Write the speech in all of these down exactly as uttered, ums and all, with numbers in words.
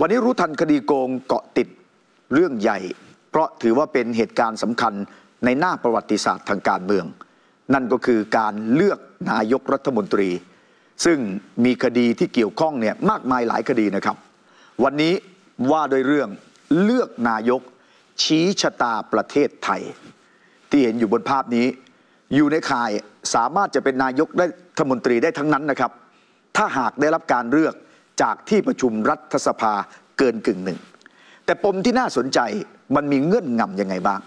วันนี้รู้ทันคดีโกงเกาะติดเรื่องใหญ่เพราะถือว่าเป็นเหตุการณ์สำคัญในหน้าประวัติศาสตร์ทางการเมืองนั่นก็คือการเลือกนายกรัฐมนตรีซึ่งมีคดีที่เกี่ยวข้องเนี่ยมากมายหลายคดีนะครับวันนี้ว่าโดยเรื่องเลือกนายกชี้ชะตาประเทศไทยที่เห็นอยู่บนภาพนี้อยู่ในข่ายสามารถจะเป็นนายกรัฐมนตรีได้ทั้งนั้นนะครับถ้าหากได้รับการเลือกจากที่ประชุมรัฐสภาเกินกึ่งหนึ่งแต่ปมที่น่าสนใจมันมีเงื่อนงำยังไงบ้าง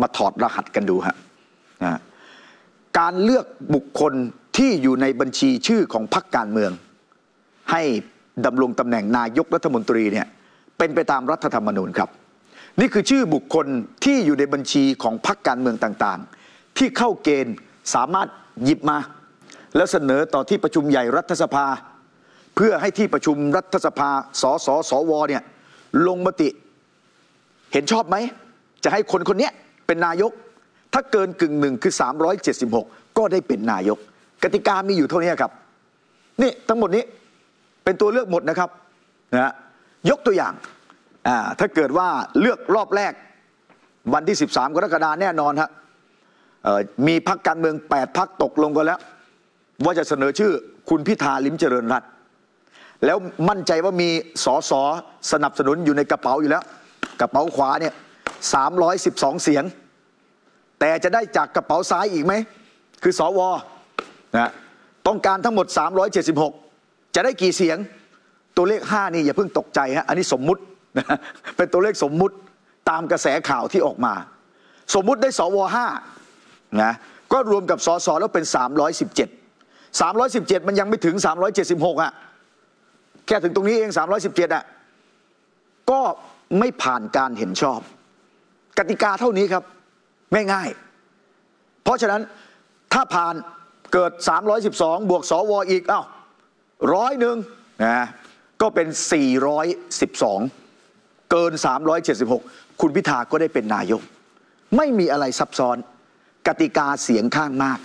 มาถอดรหัสกันดูฮะการเลือกบุคคลที่อยู่ในบัญชีชื่อของพรรคการเมืองให้ดำรงตำแหน่งนายกรัฐมนตรีเนี่ยเป็นไปตามรัฐธรรมนูญครับนี่คือชื่อบุคคลที่อยู่ในบัญชีของพรรคการเมืองต่างๆที่เข้าเกณฑ์สามารถหยิบมาแล้วเสนอต่อที่ประชุมใหญ่รัฐสภาเพื่อให้ที่ประชุมรัฐสภาสสสวเนี่ยลงมติเห็นชอบไหมจะให้คนคนนี้เป็นนายกถ้าเกินกึ่งหนึ่งคือสามร้อยเจ็ดสิบหกก็ได้เป็นนายกกติกามีอยู่เท่านี้ครับนี่ทั้งหมดนี้เป็นตัวเลือกหมดนะครับนะยกตัวอย่างถ้าเกิดว่าเลือกรอบแรกวันที่สิบสามกรกฎาคมแน่นอนฮะมีพรรคการเมืองแปดพรรคตกลงกันแล้วว่าจะเสนอชื่อคุณพิธาลิ้มเจริญรัตน์แล้วมั่นใจว่ามีสสสนับสนุนอยู่ในกระเป๋าอยู่แล้วกระเป๋าขวาเนี่ยสามร้อยสิบสองเสียงแต่จะได้จากกระเป๋าซ้ายอีกไหมคือสวนะต้องการทั้งหมดสามร้อยเจ็ดสิบหกจะได้กี่เสียงตัวเลขห้านี่อย่าเพิ่งตกใจฮะอันนี้สมมุตินะเป็นตัวเลขสมมุติตามกระแสข่าวที่ออกมาสมมุติได้สวห้านะก็รวมกับสสแล้วเป็นสามร้อยสิบเจ็ด สามร้อยสิบเจ็ดมันยังไม่ถึงสามร้อยเจ็ดสิบหกอ่ะแค่ถึงตรงนี้เองสามร้อยสิบเจ็ดอ่ะก็ไม่ผ่านการเห็นชอบกติกาเท่านี้ครับง่ายๆเพราะฉะนั้นถ้าผ่านเกิดสามร้อยสิบสองบวกสวอีกอ้าวร้อยหนึ่งนะก็เป็นสี่ร้อยสิบสองเกินสามร้อยเจ็ดสิบหกคุณพิธาก็ได้เป็นนายกไม่มีอะไรซับซ้อนกติกาเสียงข้างมาก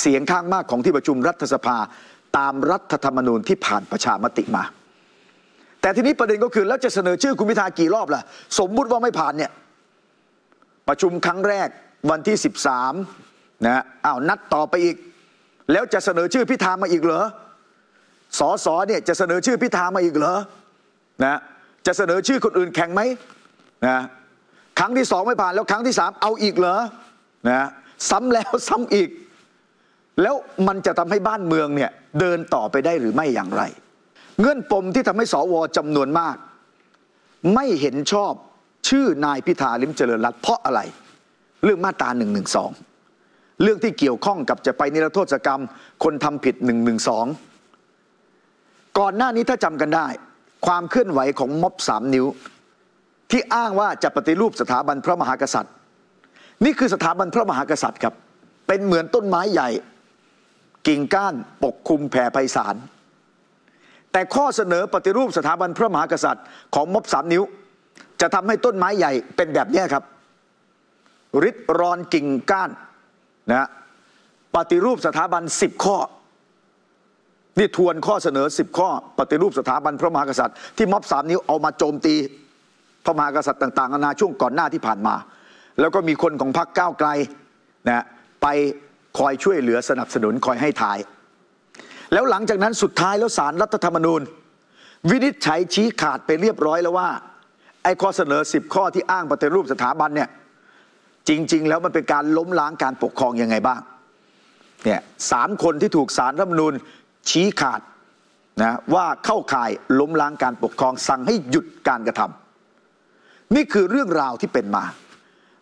เสียงข้างมากของที่ประชุมรัฐสภาตามรัฐธรรมนูญที่ผ่านประชามติมาแต่ทีนี้ประเด็นก็คือแล้วจะเสนอชื่อคุณพิธากี่รอบล่ะสมมุติว่าไม่ผ่านเนี่ยประชุมครั้งแรกวันที่สิบสามนะอ้าวนัดต่อไปอีกแล้วจะเสนอชื่อพิธามาอีกเหรอสสเนี่ยจะเสนอชื่อพิธามาอีกเหรอนะจะเสนอชื่อคนอื่นแข่งไหมนะครั้งที่สองไม่ผ่านแล้วครั้งที่สามเอาอีกเหรอนะซ้ำแล้วซ้ำอีกแล้วมันจะทำให้บ้านเมืองเนี่ยเดินต่อไปได้หรือไม่อย่างไรเงื่อนปมที่ทำให้สวจำนวนมากไม่เห็นชอบชื่อนายพิธาลิ้มเจริญรัตน์เพราะอะไรเรื่องมาตราหนึ่งหนึ่งสองเรื่องที่เกี่ยวข้องกับจะไปนิรโทษกรรมคนทำผิดหนึ่งหนึ่งสองก่อนหน้านี้ถ้าจำกันได้ความเคลื่อนไหวของม็อบสามนิ้วที่อ้างว่าจะปฏิรูปสถาบันพระมหากษัตริย์นี่คือสถาบันพระมหากษัตริย์ครับเป็นเหมือนต้นไม้ใหญ่กิ่งก้านปกคลุมแผ่ไพศาลแต่ข้อเสนอปฏิรูปสถาบันพระมหากษัตริย์ของม็อบสามนิ้วจะทำให้ต้นไม้ใหญ่เป็นแบบนี้ครับริดรอนกิ่งก้านนะปฏิรูปสถาบันสิบข้อนี่ทวนข้อเสนอสิบข้อปฏิรูปสถาบันพระมหากษัตริย์ที่ม็อบสามนิ้วเอามาโจมตีพระมหากษัตริย์ต่างๆนานาช่วงก่อนหน้าที่ผ่านมาแล้วก็มีคนของพรรคก้าวไกลนะไปคอยช่วยเหลือสนับสนุนคอยให้ท้ายแล้วหลังจากนั้นสุดท้ายแล้วศาลรัฐธรรมนูญวินิจฉัยชี้ขาดไปเรียบร้อยแล้วว่าไอ้ข้อเสนอสิบข้อที่อ้างปฏิรูปสถาบันเนี่ยจริงๆแล้วมันเป็นการล้มล้างการปกครองยังไงบ้างเนี่ยสามคนที่ถูกศาลรัฐธรรมนูญชี้ขาดนะว่าเข้าข่ายล้มล้างการปกครองสั่งให้หยุดการกระทำนี่คือเรื่องราวที่เป็นมา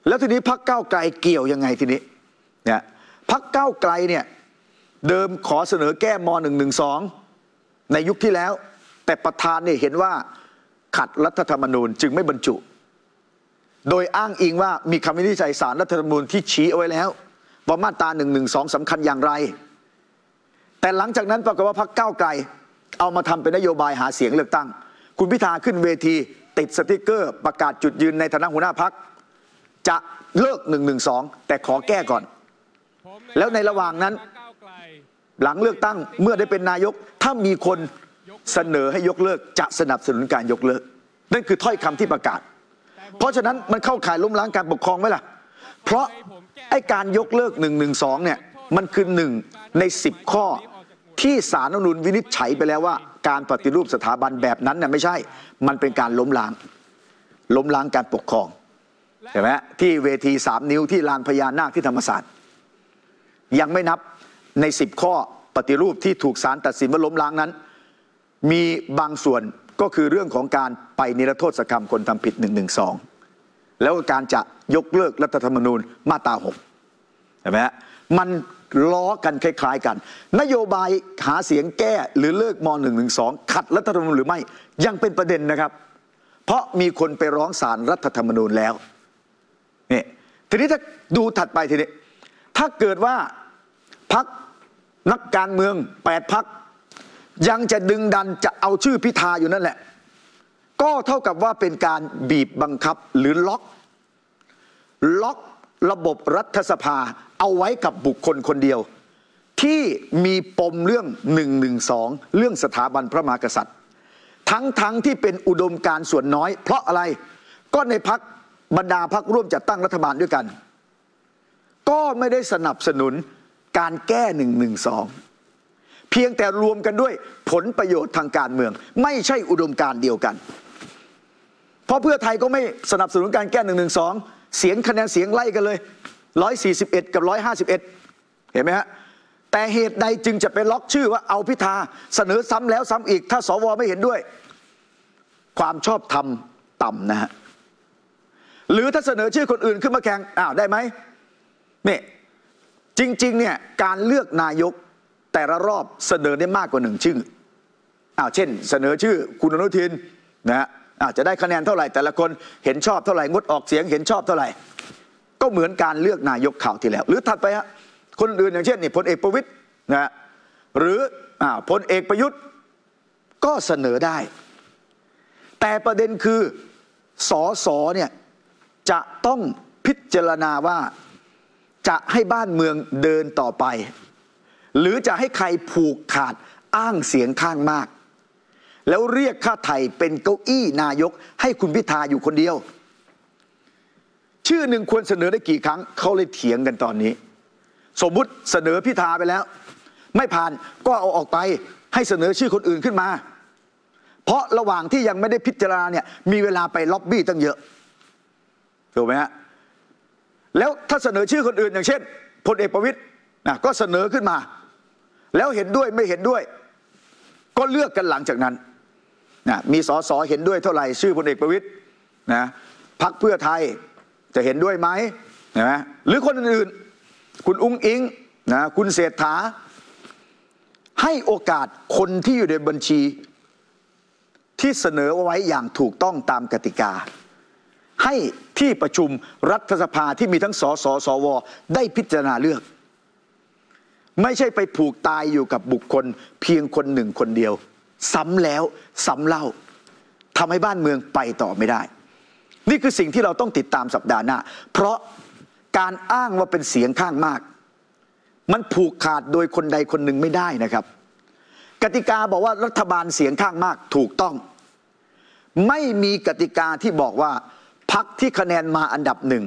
แล้วทีนี้พรรคก้าวไกลเกี่ยวยังไงทีนี้เนี่ยพรรคก้าวไกลเนี่ยเดิมขอเสนอแก้มหนึ่งหนึ่งสองในยุคที่แล้วแต่ประธานเนี่ยเห็นว่าขัดรัฐธรรมนูญจึงไม่บรรจุโดยอ้างอิงว่ามีคำวินิจฉัยศาลรัฐธรรมนูญที่ชี้เอาไว้แล้วว่ามาตราหนึ่งหนึ่งสองสำคัญอย่างไรแต่หลังจากนั้นปรากฏว่าพรรคก้าวไกลเอามาทำเป็นนโยบายหาเสียงเลือกตั้งคุณพิธาขึ้นเวทีติดสติกเกอร์ประกาศจุดยืนในฐานะหัวหน้าพรรคจะเลิกหนึ่งหนึ่งสองแต่ขอแก้ก่อนแล้วในระหว่างนั้นหลังเลือกตั้งเมื่อได้เป็นนายกถ้ามีคน เสนอให้ยกเลิกจะสนับสนุนการยกเลิกนั่นคือถ้อยคำที่ประกาศเพราะฉะนั้นมันเข้าข่ายล้มล้างการปกครองไหมล่ะเพราะไอ้การยกเลิกหนึ่งหนึ่งสองเนี่ยมันคือหนึ่งในสิบข้อที่ศาลรัฐธรรมนูญวินิจฉัยไปแล้วว่าการปฏิรูปสถาบันแบบนั้นเนี่ยไม่ใช่มันเป็นการล้มล้างล้มล้างการปกครองใช่ไหมที่เวทีสามนิ้วที่ลานพญานาคที่ธรรมศาสตร์ยังไม่นับในสิบข้อปฏิรูปที่ถูกศาลตัดสินว่าล้มล้างนั้นมีบางส่วนก็คือเรื่องของการไปนิรโทษกรรมคนทำผิดหนึ่งหนึ่งสองแล้วการจะยกเลิกรัฐธรรมนูญมาตราหกใช่ไหมมันล้อกันคล้ายๆกันนโยบายหาเสียงแก้หรือเลิกมหนึ่งหนึ่งสองขัดรัฐธรรมนูญหรือไม่ยังเป็นประเด็นนะครับเพราะมีคนไปร้องศาลรัฐธรรมนูญแล้วนี่ทีนี้ถ้าดูถัดไปทีนี้ถ้าเกิดว่าพรรคนักการเมืองแปดพรรคยังจะดึงดันจะเอาชื่อพิธาอยู่นั่นแหละก็เท่ากับว่าเป็นการบีบบังคับหรือล็อกล็อกระบบรัฐสภาเอาไว้กับบุคคลคนเดียวที่มีปมเรื่องหนึ่งหนึ่งสองเรื่องสถาบันพระมหากษัตริย์ทั้งๆ ท, ที่เป็นอุดมการส่วนน้อยเพราะอะไรก็ในพรรคบรรดาพรรคร่วมจัดตั้งรัฐบาลด้วยกันก็ไม่ได้สนับสนุนการแก้หนึ่งหนึ่งสองเพียงแต่รวมกันด้วยผลประโยชน์ทางการเมืองไม่ใช่อุดมการเดียวกันเพราะเพื่อไทยก็ไม่สนับสนุนการแก้หนึ่งหนึ่งสองเสียงคะแนนเสียงไล่กันเลยหนึ่งร้อยสี่สิบเอ็ดกับหนึ่งร้อยห้าสิบเอ็ดเห็นไหมฮะแต่เหตุใดจึงจะไปล็อกชื่อว่าเอาพิธาเสนอซ้ำแล้วซ้ำอีกถ้าสวไม่เห็นด้วยความชอบธรรมต่ำนะฮะหรือถ้าเสนอชื่อคนอื่นขึ้นมาแข่งอ้าวได้ไหมนี่จริงๆเนี่ยการเลือกนายกแต่ละรอบเสนอได้มากกว่าหนึ่งชื่ออ้าวเช่นเสนอชื่อคุณอนุทินนะฮะอาจจะได้คะแนนเท่าไหร่แต่ละคนเห็นชอบเท่าไหร่งดออกเสียงเห็นชอบเท่าไหร่ก็เหมือนการเลือกนายกข่าวที่แล้วหรือถัดไปฮะคนอื่นอย่างเช่นนี่พลเอกประวิตรนะหรืออ่าพลเอกประยุทธ์ก็เสนอได้แต่ประเด็นคือสสเนี่ยจะต้องพิจารณาว่าจะให้บ้านเมืองเดินต่อไปหรือจะให้ใครผูกขาดอ้างเสียงข้างมากแล้วเรียกค่าไถ่เป็นเก้าอี้นายกให้คุณพิธาอยู่คนเดียวชื่อหนึ่งควรเสนอได้กี่ครั้งเขาเลยเถียงกันตอนนี้สมมุติเสนอพิธาไปแล้วไม่ผ่านก็เอาออกไปให้เสนอชื่อคนอื่นขึ้นมาเพราะระหว่างที่ยังไม่ได้พิจารณาเนี่ยมีเวลาไปล็อบบี้ตั้งเยอะถูกไหมฮะแล้วถ้าเสนอชื่อคนอื่นอย่างเช่นพลเอกประวิตรนะก็เสนอขึ้นมาแล้วเห็นด้วยไม่เห็นด้วยก็เลือกกันหลังจากนั้นนะมีสสเห็นด้วยเท่าไหร่ชื่อพลเอกประวิตรนะพรรคเพื่อไทยจะเห็นด้วยไหมนะหรือคนอื่นๆคุณอุ้งอิงนะคุณเศรษฐาให้โอกาสคนที่อยู่ในบัญชีที่เสนอไว้อย่างถูกต้องตามกติกาให้ที่ประชุมรัฐสภาที่มีทั้งสสสวได้พิจารณาเลือกไม่ใช่ไปผูกตายอยู่กับบุคคลเพียงคนหนึ่งคนเดียวซ้ำแล้วซ้ำเล่าทำให้บ้านเมืองไปต่อไม่ได้นี่คือสิ่งที่เราต้องติดตามสัปดาห์หน้าเพราะการอ้างว่าเป็นเสียงข้างมากมันผูกขาดโดยคนใดคนหนึ่งไม่ได้นะครับกติกาบอกว่ารัฐบาลเสียงข้างมากถูกต้องไม่มีกติกาที่บอกว่าพรรคที่คะแนนมาอันดับหนึ่ง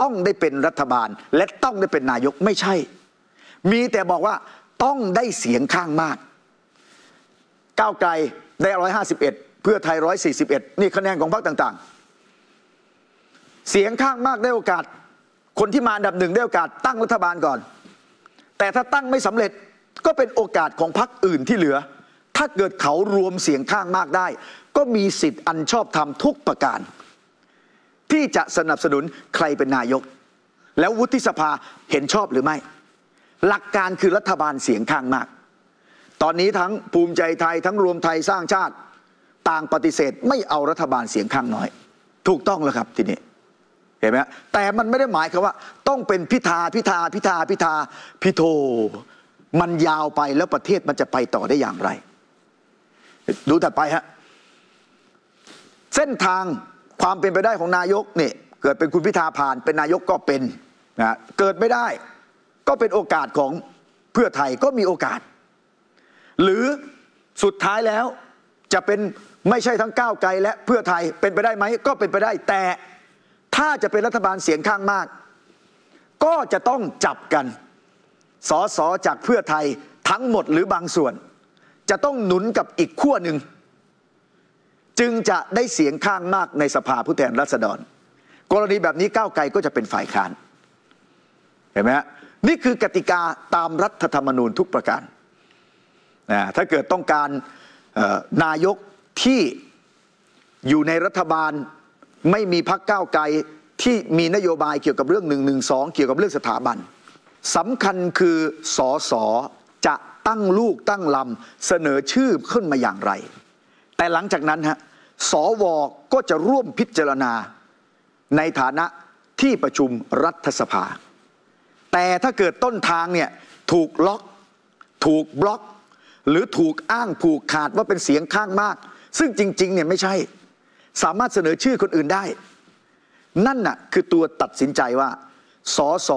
ต้องได้เป็นรัฐบาลและต้องได้เป็นนายกไม่ใช่มีแต่บอกว่าต้องได้เสียงข้างมากก้าวไกลได้หนึ่งร้อยห้าสิบเอ็ดเพื่อไทยหนึ่งร้อยสี่สิบเอ็ดนี่คะแนนของพรรคต่างๆเสียงข้างมากได้โอกาสคนที่มาอันดับหนึ่งได้โอกาสตั้งรัฐบาลก่อนแต่ถ้าตั้งไม่สำเร็จก็เป็นโอกาสของพรรคอื่นที่เหลือถ้าเกิดเขารวมเสียงข้างมากได้ก็มีสิทธิ์อันชอบธรรมทุกประการที่จะสนับสนุนใครเป็นนายกแล้ววุฒิสภาเห็นชอบหรือไม่หลักการคือรัฐบาลเสียงข้างมากตอนนี้ทั้งภูมิใจไทยทั้งรวมไทยสร้างชาติต่างปฏิเสธไม่เอารัฐบาลเสียงข้างน้อยถูกต้องแล้วครับทีนี้เห็นไหมแต่มันไม่ได้หมายคือว่าต้องเป็นพิธาพิธาพิธาพิธาพิโธมันยาวไปแล้วประเทศมันจะไปต่อได้อย่างไรดูถัดไปฮะเส้นทางความเป็นไปได้ของนายกเนี่ยเกิดเป็นคุณพิธาผ่านเป็นนายกก็เป็นนะเกิดไม่ได้ก็เป็นโอกาสของเพื่อไทยก็มีโอกาสหรือสุดท้ายแล้ว จะเป็นไม่ใช่ทั้งก้าวไกลและเพื่อไทยเป็นไปได้ไหมก็เป็นไปได้แต่ถ้าจะเป็นรัฐบาลเสียงข้างมากก็จะต้องจับกันส.ส.จากเพื่อไทยทั้งหมดหรือบางส่วนจะต้องหนุนกับอีกขั้วหนึ่งจึงจะได้เสียงข้างมากในสภาผู้แทนราษฎรกรณีแบบนี้ก้าวไกลก็จะเป็นฝ่ายค้านเห็นไหมฮะนี่คือกติกาตามรัฐธรรมนูญทุกประการนะถ้าเกิดต้องการนายกที่อยู่ในรัฐบาลไม่มีพรรคก้าวไกลที่มีนโยบายเกี่ยวกับเรื่องหนึ่งหนึ่งสองเกี่ยวกับเรื่องสถาบันสำคัญคือส.ส.จะตั้งลูกตั้งลำเสนอชื่อขึ้นมาอย่างไรแต่หลังจากนั้นฮะสว.ก็จะร่วมพิจารณาในฐานะที่ประชุมรัฐสภาแต่ถ้าเกิดต้นทางเนี่ยถูกล็อกถูกบล็อกหรือถูกอ้างผูกขาดว่าเป็นเสียงข้างมากซึ่งจริงๆเนี่ยไม่ใช่สามารถเสนอชื่อคนอื่นได้นั่นน่ะคือตัวตัดสินใจว่าส.ส.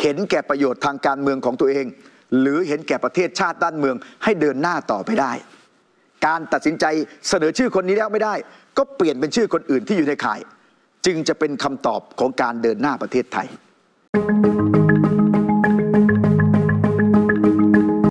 เห็นแก่ประโยชน์ทางการเมืองของตัวเองหรือเห็นแก่ประเทศชาติด้านเมืองให้เดินหน้าต่อไปได้การตัดสินใจเสนอชื่อคนนี้แล้วไม่ได้ก็เปลี่ยนเป็นชื่อคนอื่นที่อยู่ในข่ายจึงจะเป็นคำตอบของการเดินหน้าประเทศไทย